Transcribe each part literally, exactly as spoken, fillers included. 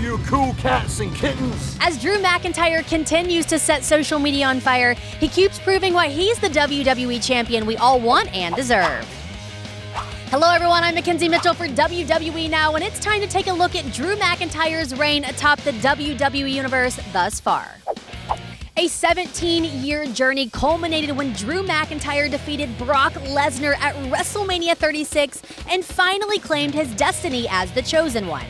you cool cats and kittens. As Drew McIntyre continues to set social media on fire, he keeps proving why he's the W W E champion we all want and deserve. Hello everyone, I'm McKenzie Mitchell for W W E Now, and it's time to take a look at Drew McIntyre's reign atop the W W E Universe thus far. A seventeen year journey culminated when Drew McIntyre defeated Brock Lesnar at WrestleMania thirty-six and finally claimed his destiny as the Chosen One.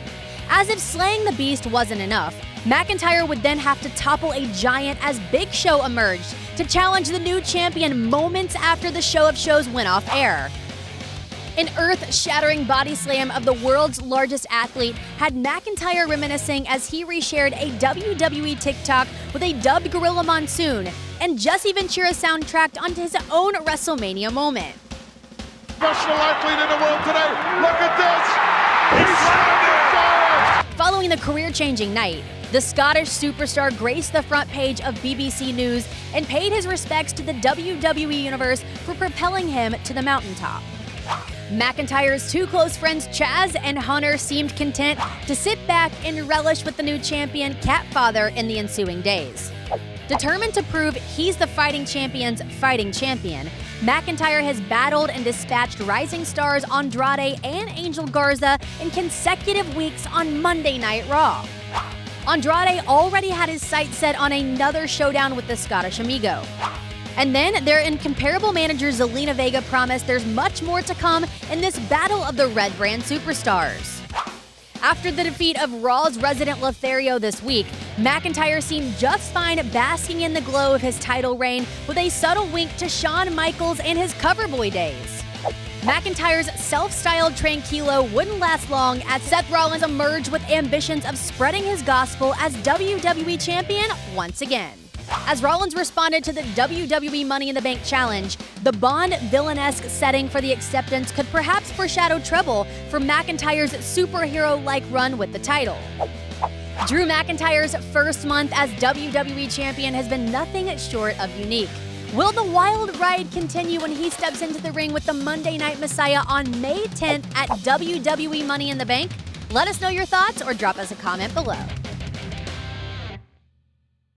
As if slaying the beast wasn't enough, McIntyre would then have to topple a giant as Big Show emerged to challenge the new champion moments after the show of shows went off air. An earth-shattering body slam of the world's largest athlete had McIntyre reminiscing as he reshared a W W E TikTok with a dubbed Gorilla Monsoon and Jesse Ventura soundtracked onto his own WrestleMania moment. Professional athlete in the world today. Look at this. He's Following the career-changing night, the Scottish superstar graced the front page of B B C News and paid his respects to the W W E Universe for propelling him to the mountaintop. McIntyre's two close friends, Chaz and Hunter, seemed content to sit back and relish with the new champion, Catfather, in the ensuing days. Determined to prove he's the fighting champion's fighting champion, McIntyre has battled and dispatched rising stars Andrade and Angel Garza in consecutive weeks on Monday Night Raw. Andrade already had his sights set on another showdown with the Scottish amigo. And then their incomparable manager Zelina Vega promised there's much more to come in this battle of the red brand superstars. After the defeat of Raw's resident Lothario this week, McIntyre seemed just fine basking in the glow of his title reign with a subtle wink to Shawn Michaels and his cover boy days. McIntyre's self-styled tranquilo wouldn't last long as Seth Rollins emerged with ambitions of spreading his gospel as W W E champion once again. As Rollins responded to the W W E Money in the Bank challenge, the Bond villain-esque setting for the acceptance could perhaps foreshadow trouble for McIntyre's superhero-like run with the title. Drew McIntyre's first month as W W E champion has been nothing short of unique. Will the wild ride continue when he steps into the ring with the Monday Night Messiah on May tenth at W W E Money in the Bank? Let us know your thoughts or drop us a comment below.